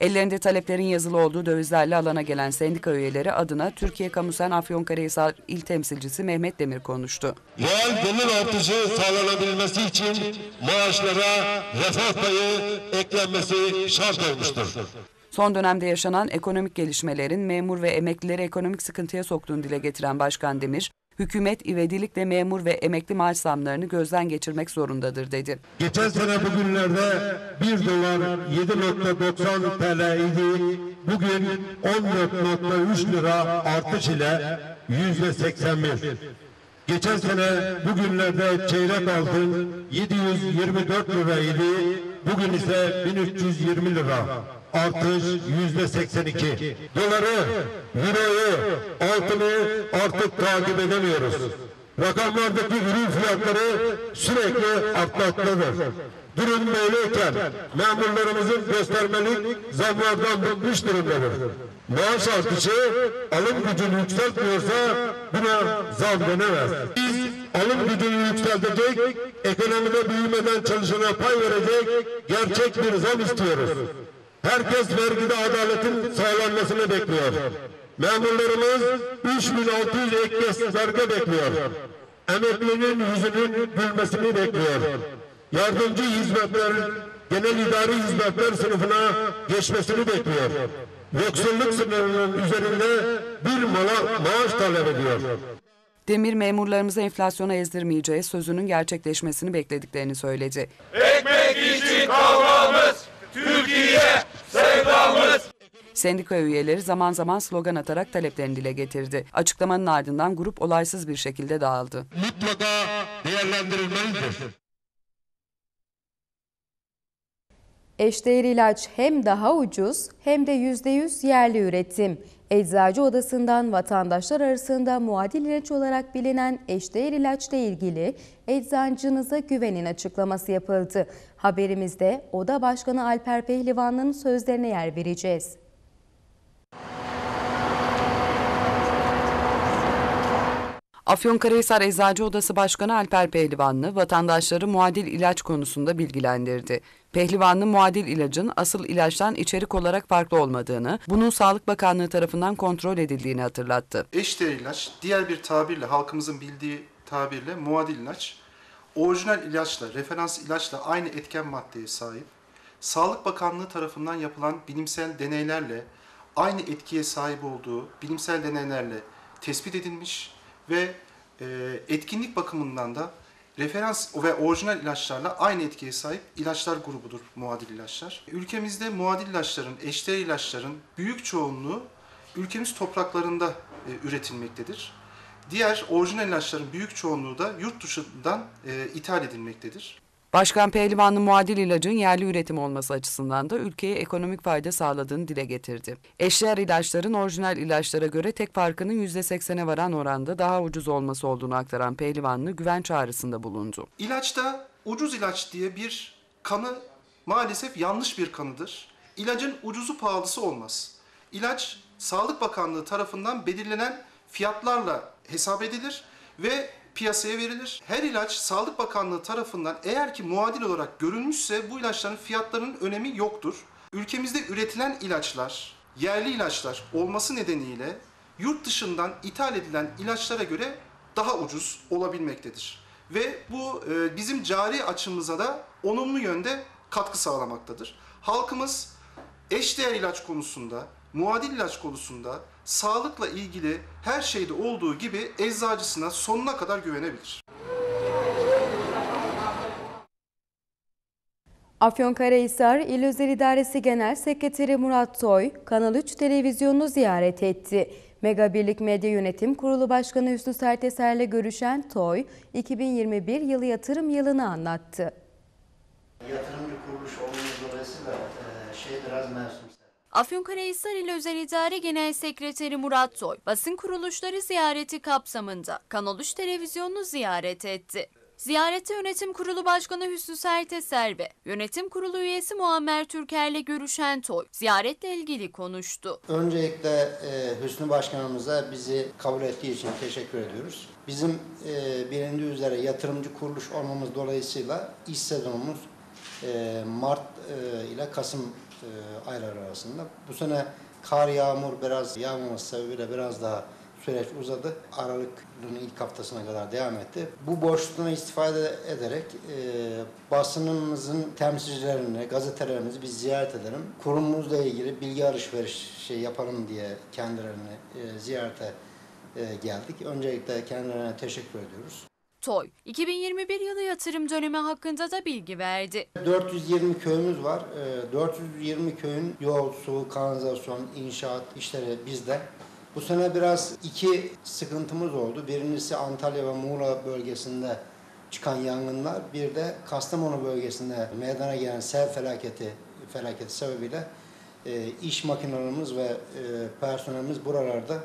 Ellerinde taleplerin yazılı olduğu dövizlerle alana gelen sendika üyeleri adına Türkiye Kamusen Afyon Karahisar İl Temsilcisi Mehmet Demir konuştu. Reel gelir artışı sağlanabilmesi için maaşlara refah payı eklenmesi şart olmuştur. Son dönemde yaşanan ekonomik gelişmelerin memur ve emeklileri ekonomik sıkıntıya soktuğunu dile getiren Başkan Demir, hükümet ivedilikle memur ve emekli maaş zamlarını gözden geçirmek zorundadır dedi. Geçen sene bugünlerde bir dolar yedi nokta doksan T L idi. Bugün on dört nokta üç lira artış ile yüzde seksen bir. Geçen sene bugünlerde çeyrek altın yedi yüz yirmi dört lira idi. Bugün ise bin üç yüz yirmi lira. Artış yüzde seksen iki. Doları, euroyu, altını artık takip edemiyoruz. Rakamlardaki ürün fiyatları sürekli artmaktadır. Durum böyleyken memurlarımızın göstermelik zamlardan bıkmış durumdadır. Maaş artışı alım gücünü yükseltmiyorsa buna zam denemez. Biz alım gücünü yükseltecek, ekonomide büyümeden çalışana pay verecek gerçek bir zam istiyoruz. Herkes vergide adaletin sağlanmasını bekliyor. Memurlarımız üç bin altı yüz ek vergi bekliyor. Emeklinin yüzünün gülmesini bekliyor. Yardımcı hizmetler, genel idari hizmetler sınıfına geçmesini bekliyor. Yoksulluk sınırının üzerinde bir mala maaş talep ediyor. Demir memurlarımızı enflasyona ezdirmeyeceği sözünün gerçekleşmesini beklediklerini söyledi. Ekmek için kavgamız Türkiye sevdamız. Sendika üyeleri zaman zaman slogan atarak taleplerini dile getirdi. Açıklamanın ardından grup olaysız bir şekilde dağıldı. Mutlaka değerlendirilmelidir. Eşdeğer ilaç hem daha ucuz hem de yüzde yüz yerli üretim. Eczacı Odası'ndan vatandaşlar arasında muadil ilaç olarak bilinen eşdeğer ilaçla ilgili eczacınıza güvenin açıklaması yapıldı. Haberimizde Oda Başkanı Alper Pehlivan'ın sözlerine yer vereceğiz. Afyonkarahisar Eczacı Odası Başkanı Alper Pehlivanlı vatandaşları muadil ilaç konusunda bilgilendirdi. Pehlivanlı muadil ilacın asıl ilaçtan içerik olarak farklı olmadığını, bunun Sağlık Bakanlığı tarafından kontrol edildiğini hatırlattı. Eşdeğer ilaç, diğer bir tabirle halkımızın bildiği tabirle muadil ilaç, orijinal ilaçla, referans ilaçla aynı etken maddeye sahip, Sağlık Bakanlığı tarafından yapılan bilimsel deneylerle aynı etkiye sahip olduğu bilimsel deneylerle tespit edilmiş ve e, etkinlik bakımından da referans ve orijinal ilaçlarla aynı etkiye sahip ilaçlar grubudur muadil ilaçlar. Ülkemizde muadil ilaçların, eşdeğer ilaçların büyük çoğunluğu ülkemiz topraklarında e, üretilmektedir. Diğer orijinal ilaçların büyük çoğunluğu da yurt dışından e, ithal edilmektedir. Başkan Pehlivanlı muadil ilacın yerli üretim olması açısından da ülkeye ekonomik fayda sağladığını dile getirdi. Eşdeğer ilaçların orijinal ilaçlara göre tek farkının yüzde seksene varan oranda daha ucuz olması olduğunu aktaran Pehlivanlı güven çağrısında bulundu. İlaçta ucuz ilaç diye bir kanı maalesef yanlış bir kanıdır. İlacın ucuzu pahalısı olmaz. İlaç Sağlık Bakanlığı tarafından belirlenen fiyatlarla hesap edilir ve piyasaya verilir. Her ilaç Sağlık Bakanlığı tarafından eğer ki muadil olarak görülmüşse bu ilaçların fiyatlarının önemi yoktur. Ülkemizde üretilen ilaçlar, yerli ilaçlar olması nedeniyle yurt dışından ithal edilen ilaçlara göre daha ucuz olabilmektedir. Ve bu bizim cari açımıza da olumlu yönde katkı sağlamaktadır. Halkımız eşdeğer ilaç konusunda, muadil ilaç konusunda sağlıkla ilgili her şeyde olduğu gibi eczacısına sonuna kadar güvenebilir. Afyonkarahisar İl Özel İdaresi Genel Sekreteri Murat Toy, Kanal üç televizyonunu ziyaret etti. Mega Birlik Medya Yönetim Kurulu Başkanı Hüsnü Serteser'le görüşen Toy, iki bin yirmi bir yılı yatırım yılını anlattı. Yatırım bir kuruluş olduğu dolayısıyla şey biraz mevzum. Afyonkarahisar İl Özel İdare Genel Sekreteri Murat Toy, basın kuruluşları ziyareti kapsamında Kanal üç televizyonunu ziyaret etti. Ziyarette Yönetim Kurulu Başkanı Hüsnü Serteser ve Yönetim Kurulu üyesi Muammer Türker'le görüşen Toy, ziyaretle ilgili konuştu. Öncelikle e, Hüsnü Başkanımıza bizi kabul ettiği için teşekkür ediyoruz. Bizim e, bilindiği üzere yatırımcı kuruluş olmamız dolayısıyla iş sezonumuz e, Mart e, ile Kasım e, ayları arasında. Bu sene kar yağmur biraz yağmaması sebebiyle biraz daha süreç uzadı. Aralık'ın ilk haftasına kadar devam etti. Bu boşluğuna istifade ederek e, basınımızın temsilcilerini, gazetelerimizi biz ziyaret edelim. Kurumumuzla ilgili bilgi alışverişi yapalım diye kendilerini e, ziyarete e, geldik. Öncelikle kendilerine teşekkür ediyoruz. Toy, iki bin yirmi bir yılı yatırım dönemi hakkında da bilgi verdi. dört yüz yirmi köyümüz var. dört yüz yirmi köyün yol, su, kanalizasyon, inşaat işleri bizde. Bu sene biraz iki sıkıntımız oldu. Birincisi Antalya ve Muğla bölgesinde çıkan yangınlar, bir de Kastamonu bölgesinde meydana gelen sel felaketi, felaketi sebebiyle e, iş makinelerimiz ve e, personelimiz buralarda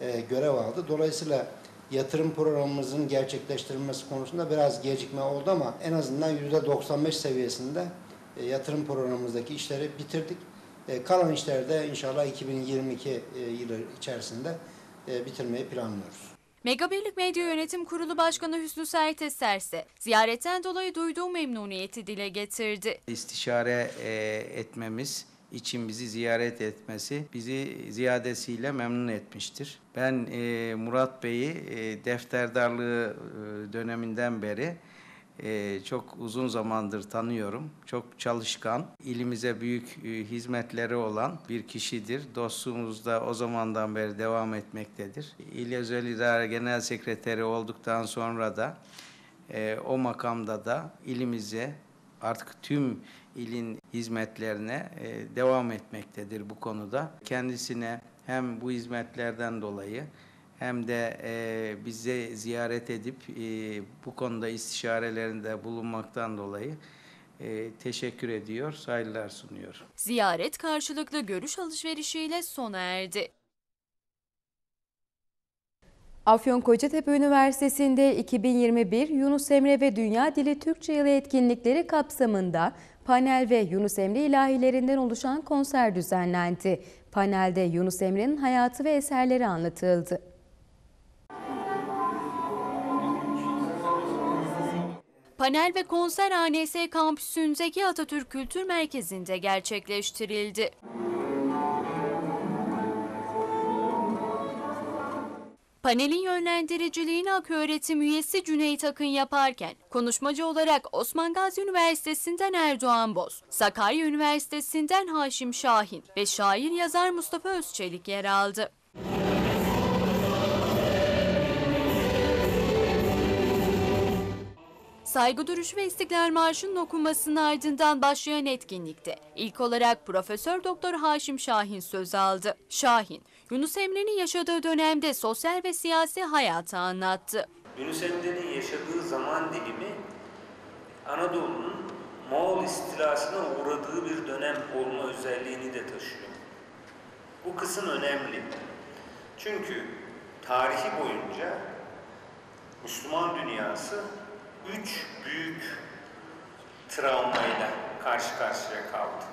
e, görev aldı. Dolayısıyla yatırım programımızın gerçekleştirilmesi konusunda biraz gecikme oldu ama en azından yüzde doksan beş seviyesinde e, yatırım programımızdaki işleri bitirdik. Kalan işleri de inşallah iki bin yirmi iki yılı içerisinde bitirmeyi planlıyoruz. Megabirlik Medya Yönetim Kurulu Başkanı Hüsnü Serteser ise ziyaretten dolayı duyduğu memnuniyeti dile getirdi. İstişare etmemiz için bizi ziyaret etmesi bizi ziyadesiyle memnun etmiştir. Ben Murat Bey'i defterdarlığı döneminden beri Ee, çok uzun zamandır tanıyorum. Çok çalışkan, ilimize büyük e, hizmetleri olan bir kişidir. Dostluğumuz da o zamandan beri devam etmektedir. İl Özel İdare Genel Sekreteri olduktan sonra da e, o makamda da ilimize, artık tüm ilin hizmetlerine e, devam etmektedir bu konuda. Kendisine hem bu hizmetlerden dolayı hem de e, bize ziyaret edip e, bu konuda istişarelerinde bulunmaktan dolayı e, teşekkür ediyor, saygılar sunuyor. Ziyaret karşılıklı görüş alışverişiyle sona erdi. Afyonkocatepe Üniversitesi'nde iki bin yirmi bir Yunus Emre ve Dünya Dili Türkçe Yılı etkinlikleri kapsamında panel ve Yunus Emre ilahilerinden oluşan konser düzenlendi. Panelde Yunus Emre'nin hayatı ve eserleri anlatıldı. Panel ve konser A N S kampüsündeki Atatürk Kültür Merkezi'nde gerçekleştirildi. Panelin yönlendiriciliğini AKÖğretim üyesi Cüneyt Akın yaparken konuşmacı olarak Osman Gazi Üniversitesi'nden Erdoğan Boz, Sakarya Üniversitesi'nden Haşim Şahin ve şair yazar Mustafa Özçelik yer aldı. Saygı duruşu ve İstiklal Marşı'nın okunmasının ardından başlayan etkinlikte ilk olarak Profesör Doktor Haşim Şahin söz aldı. Şahin, Yunus Emre'nin yaşadığı dönemde sosyal ve siyasi hayatı anlattı. Yunus Emre'nin yaşadığı zaman dilimi Anadolu'nun Moğol istilasına uğradığı bir dönem olma özelliğini de taşıyor. Bu kısım önemli. Çünkü tarihi boyunca Müslüman dünyası üç büyük travmayla karşı karşıya kaldı.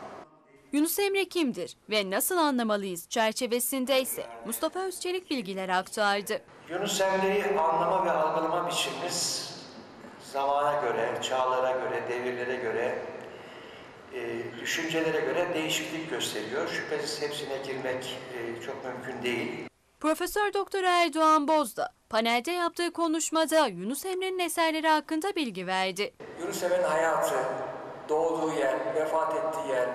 Yunus Emre kimdir ve nasıl anlamalıyız çerçevesinde ise Mustafa Özçelik bilgiler aktardı. Yunus Emre'yi anlama ve algılama biçimimiz zamana göre, çağlara göre, devirlere göre, düşüncelere göre değişiklik gösteriyor. Şüphesiz hepsine girmek çok mümkün değil. Profesör Doktor Erdoğan Boz da panelde yaptığı konuşmada Yunus Emre'nin eserleri hakkında bilgi verdi. Yunus Emre'nin hayatı, doğduğu yer, vefat ettiği yer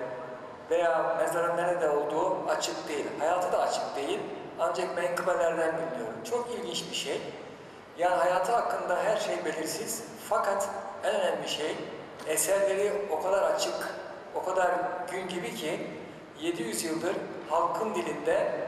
veya mezarın nerede olduğu açık değil. Hayatı da açık değil. Ancak menkıbelerden biliyorum. Çok ilginç bir şey. Yani hayatı hakkında her şey belirsiz. Fakat en önemli şey eserleri o kadar açık, o kadar gün gibi ki yedi yüz yıldır halkın dilinde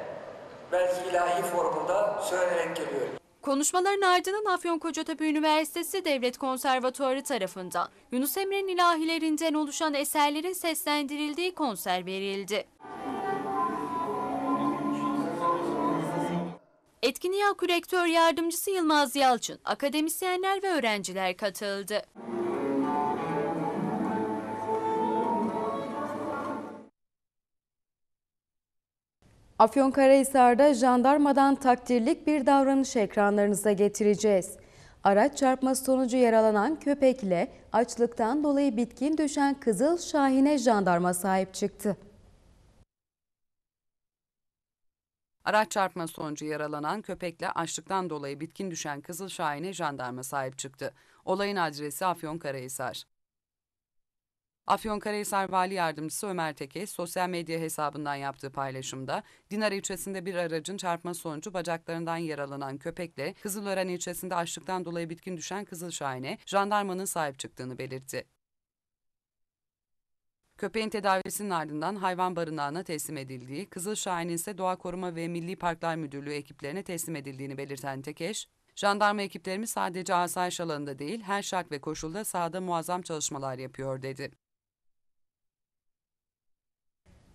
belki ilahi formunda söylenerek geliyor. Konuşmaların ardından Afyonkocatepe Üniversitesi Devlet Konservatuarı tarafından Yunus Emre'nin ilahilerinden oluşan eserlerin seslendirildiği konser verildi. Etkinliğe Akürektör Yardımcısı Yılmaz Yalçın, akademisyenler ve öğrenciler katıldı. Afyon Karahisar'da jandarmadan takdirlik bir davranış ekranlarınıza getireceğiz. Araç çarpması sonucu yaralanan köpekle açlıktan dolayı bitkin düşen Kızıl Şahin'e jandarma sahip çıktı. Araç çarpması sonucu yaralanan köpekle açlıktan dolayı bitkin düşen Kızıl Şahin'e jandarma sahip çıktı. Olayın adresi Afyon Karahisar. Afyonkarahisar Vali Yardımcısı Ömer Tekey, sosyal medya hesabından yaptığı paylaşımda, Dinara ilçesinde bir aracın çarpma sonucu bacaklarından yaralanan köpekle Kızılören ilçesinde açlıktan dolayı bitkin düşen Kızıl Şahin'e jandarmanın sahip çıktığını belirtti. Köpeğin tedavisinin ardından hayvan barınağına teslim edildiği, Kızıl Şahin'in ise Doğa Koruma ve Milli Parklar Müdürlüğü ekiplerine teslim edildiğini belirten Tekeş, "Jandarma ekiplerimiz sadece asayiş alanında değil, her şart ve koşulda sahada muazzam çalışmalar yapıyor," dedi.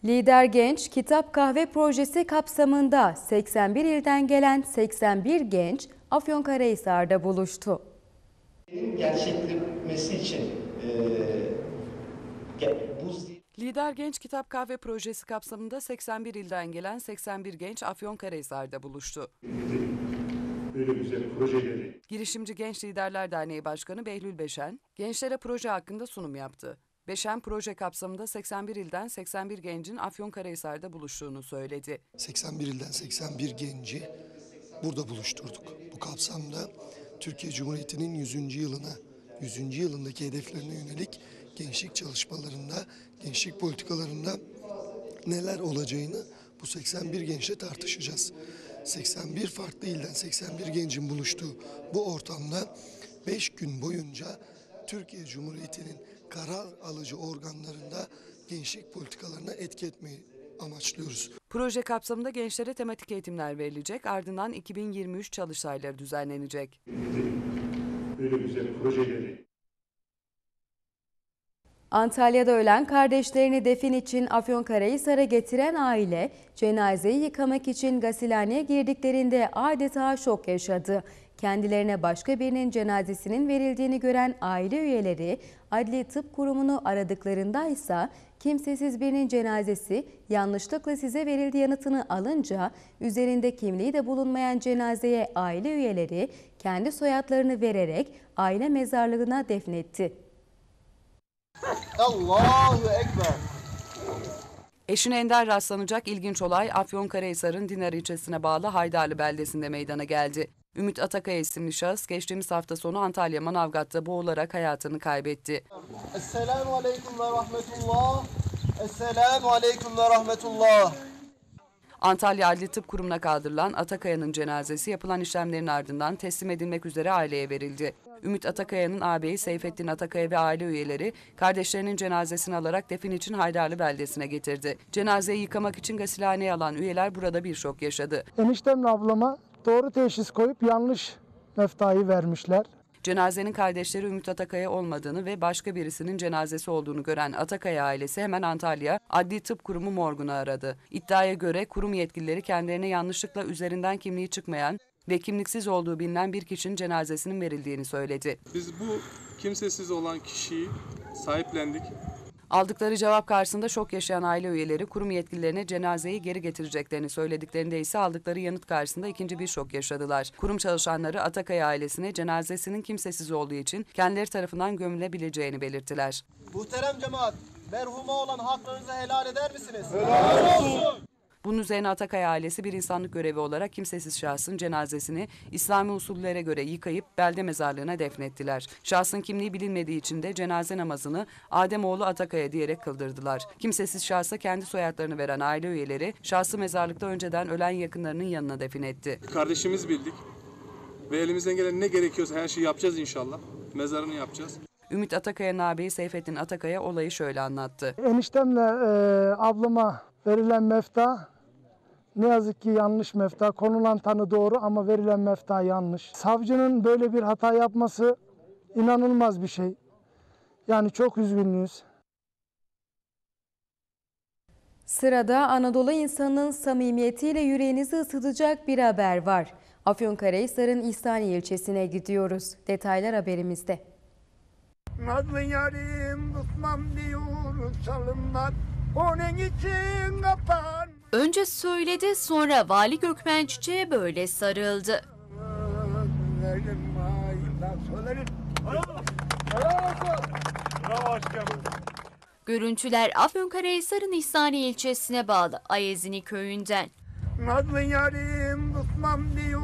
Lider Genç Kitap Kahve Projesi kapsamında seksen bir ilden gelen seksen bir genç Afyonkarahisar'da buluştu. Gerçekleşmesi için e, bu... Lider Genç Kitap Kahve Projesi kapsamında seksen bir ilden gelen seksen bir genç Afyonkarahisar'da buluştu. Projeleri. Girişimci Genç Liderler Derneği Başkanı Behlül Beşen, gençlere proje hakkında sunum yaptı. Beşen proje kapsamında seksen bir ilden seksen bir gencin Afyonkarahisar'da buluştuğunu söyledi. seksen bir ilden seksen bir genci burada buluşturduk. Bu kapsamda Türkiye Cumhuriyeti'nin yüzüncü yılına, yüzüncü yılındaki hedeflerine yönelik gençlik çalışmalarında, gençlik politikalarında neler olacağını bu seksen bir gençle tartışacağız. seksen bir farklı ilden seksen bir gencin buluştuğu bu ortamda beş gün boyunca Türkiye Cumhuriyeti'nin karar alıcı organlarında gençlik politikalarına etki etmeyi amaçlıyoruz. Proje kapsamında gençlere tematik eğitimler verilecek, ardından iki bin yirmi üç çalıştayları düzenlenecek. Antalya'da ölen kardeşlerini defin için Afyonkarahisar'a getiren aile, cenazeyi yıkamak için gasilhaneye girdiklerinde adeta şok yaşadı. Kendilerine başka birinin cenazesinin verildiğini gören aile üyeleri, adli tıp kurumunu aradıklarında ise kimsesiz birinin cenazesi yanlışlıkla size verildi yanıtını alınca, üzerinde kimliği de bulunmayan cenazeye aile üyeleri kendi soyadlarını vererek aile mezarlığına defnetti. Allahu Ekber. Eşine ender rastlanacak ilginç olay Afyonkarahisar'ın Dinar ilçesine bağlı Haydarlı beldesinde meydana geldi. Ümit Atakaya isimli şahıs geçtiğimiz hafta sonu Antalya Manavgat'ta boğularak hayatını kaybetti. Esselamu aleyküm ve rahmetullah. Esselamu aleyküm ve rahmetullah. Antalya Adli Tıp Kurumu'na kaldırılan Atakaya'nın cenazesi yapılan işlemlerin ardından teslim edilmek üzere aileye verildi. Ümit Atakaya'nın ağabeyi Seyfettin Atakaya ve aile üyeleri kardeşlerinin cenazesini alarak defin için Haydarlı beldesine getirdi. Cenazeyi yıkamak için gasilhaneye alan üyeler burada bir şok yaşadı. Eniştemle ablama doğru teşhis koyup yanlış meftayı vermişler. Cenazenin kardeşleri Ümit Atakaya olmadığını ve başka birisinin cenazesi olduğunu gören Atakaya ailesi hemen Antalya Adli Tıp Kurumu morgunu aradı. İddiaya göre kurum yetkilileri kendilerine yanlışlıkla üzerinden kimliği çıkmayan ve kimliksiz olduğu bilinen bir kişinin cenazesinin verildiğini söyledi. Biz bu kimsesiz olan kişiyi sahiplendik. Aldıkları cevap karşısında şok yaşayan aile üyeleri kurum yetkililerine cenazeyi geri getireceklerini söylediklerinde ise aldıkları yanıt karşısında ikinci bir şok yaşadılar. Kurum çalışanları Atakaya ailesine cenazesinin kimsesiz olduğu için kendileri tarafından gömülebileceğini belirttiler. Muhterem cemaat, merhuma olan haklarınızı helal eder misiniz? Helal olsun! Bunun üzerine Atakaya ailesi bir insanlık görevi olarak kimsesiz şahsın cenazesini İslami usullere göre yıkayıp belde mezarlığına defnettiler. Şahsın kimliği bilinmediği için de cenaze namazını Ademoğlu Atakaya diyerek kıldırdılar. Kimsesiz şahsa kendi soyadlarını veren aile üyeleri şahsı mezarlıkta önceden ölen yakınlarının yanına defin etti. Kardeşimiz bildik ve elimizden gelen ne gerekiyorsa her şeyi yapacağız inşallah. Mezarını yapacağız. Ümit Atakaya'nın ağabeyi Seyfettin Atakaya olayı şöyle anlattı. Eniştemle e, ablama verilen mefta ne yazık ki yanlış mefta. Konulan tanı doğru ama verilen mefta yanlış. Savcının böyle bir hata yapması inanılmaz bir şey. Yani çok üzgünüz. Sırada Anadolu insanının samimiyetiyle yüreğinizi ısıtacak bir haber var. Afyon Karahisar'ın İhsaniye ilçesine gidiyoruz. Detaylar haberimizde. Nazlı yarim tutmam diyor salımlar, onun için kapan. Önce söyledi, sonra Vali Gökmen Çiçek'e böyle sarıldı. Görüntüler Afyonkarahisar'ın İhsaniye ilçesine bağlı Ayazini köyünden. Nazlı yarim tutmam diyor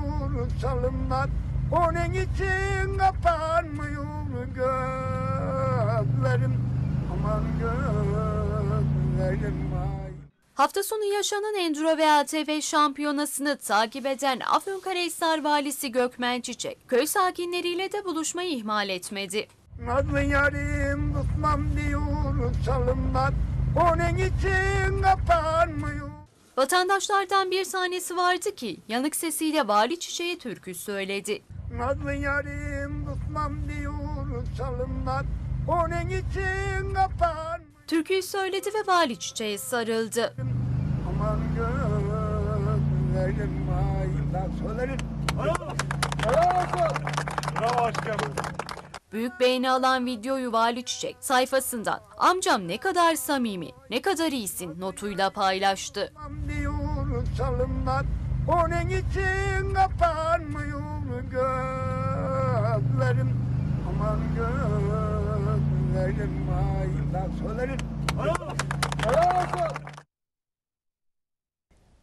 salımlar, onun için kapanmıyor gözlerim, aman gözlerim ay. Hafta sonu yaşanan Enduro ve A T V şampiyonasını takip eden Afyonkarahisar Valisi Gökmen Çiçek, köy sakinleriyle de buluşmayı ihmal etmedi. Nazlı yarim tutmam diyor salımlar, onun için kapanmıyor. Vatandaşlardan bir tanesi vardı ki yanık sesiyle Vali Çiçek'e türkü söyledi. Nazlı yarim tutmam diyor salımlar, onun için kapan. Türküyü söyledi ve Vali Çiçek'e sarıldı. Aman gözlerim ayda söylerim. Bravo. Bravo. Bravo aşkım. Büyük beğeni alan videoyu Vali Çiçek sayfasından "Amcam ne kadar samimi, ne kadar iyisin" notuyla paylaştı.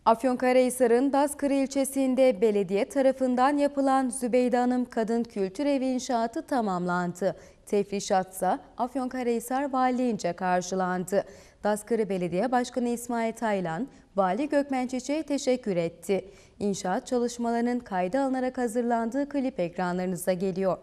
Afyonkarahisar'ın Dazkırı ilçesinde belediye tarafından yapılan Zübeyde Hanım Kadın Kültür Evi inşaatı tamamlandı. Tefrişatsa Afyonkarahisar Valiliğince karşılandı. Dazkırı Belediye Başkanı İsmail Taylan, Vali Gökmen Çiçek'e teşekkür etti. İnşaat çalışmalarının kayda alınarak hazırlandığı klip ekranlarınıza geliyor.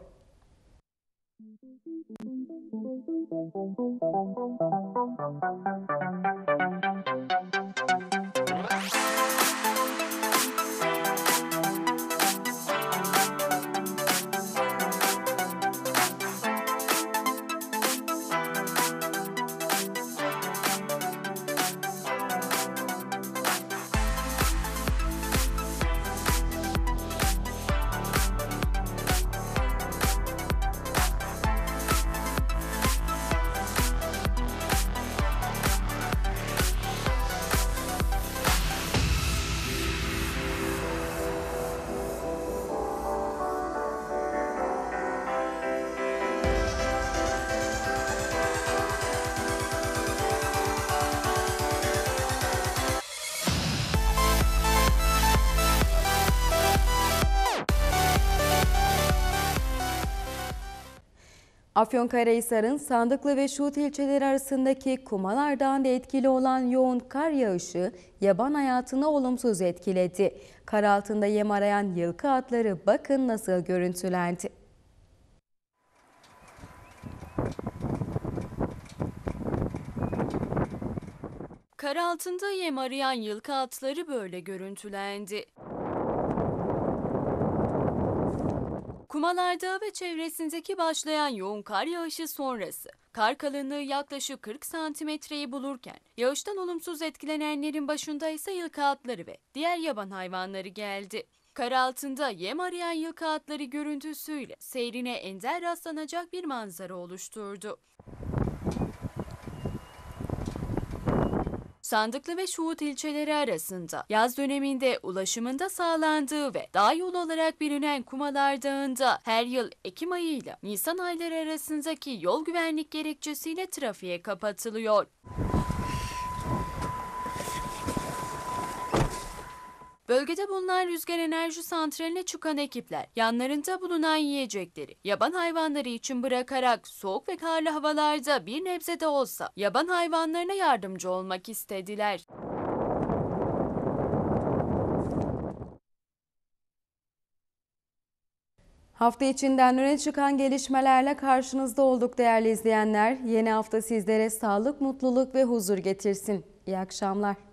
Afyonkarahisar'ın Sandıklı ve Şuhut ilçeleri arasındaki Kumalar Dağı'nda etkili olan yoğun kar yağışı yaban hayatını olumsuz etkiledi. Kar altında yem arayan yılkı atları bakın nasıl görüntülendi. Kar altında yem arayan yılkı atları böyle görüntülendi. Kumalar Dağı ve çevresindeki başlayan yoğun kar yağışı sonrası, kar kalınlığı yaklaşık kırk santimetreyi bulurken, yağıştan olumsuz etkilenenlerin başında ise yılkı atları ve diğer yaban hayvanları geldi. Kar altında yem arayan yılkı atları görüntüsüyle seyrine ender rastlanacak bir manzara oluşturdu. Sandıklı ve Şuhut ilçeleri arasında yaz döneminde ulaşımında sağlandığı ve dağ yolu olarak bilinen Kumalar Dağı'nda her yıl Ekim ayı ile Nisan ayları arasındaki yol güvenlik gerekçesiyle trafiğe kapatılıyor. Bölgede bulunan rüzgar enerji santraline çıkan ekipler yanlarında bulunan yiyecekleri yaban hayvanları için bırakarak soğuk ve karlı havalarda bir nebze de olsa yaban hayvanlarına yardımcı olmak istediler. Hafta içinden öne çıkan gelişmelerle karşınızda olduk değerli izleyenler. Yeni hafta sizlere sağlık, mutluluk ve huzur getirsin. İyi akşamlar.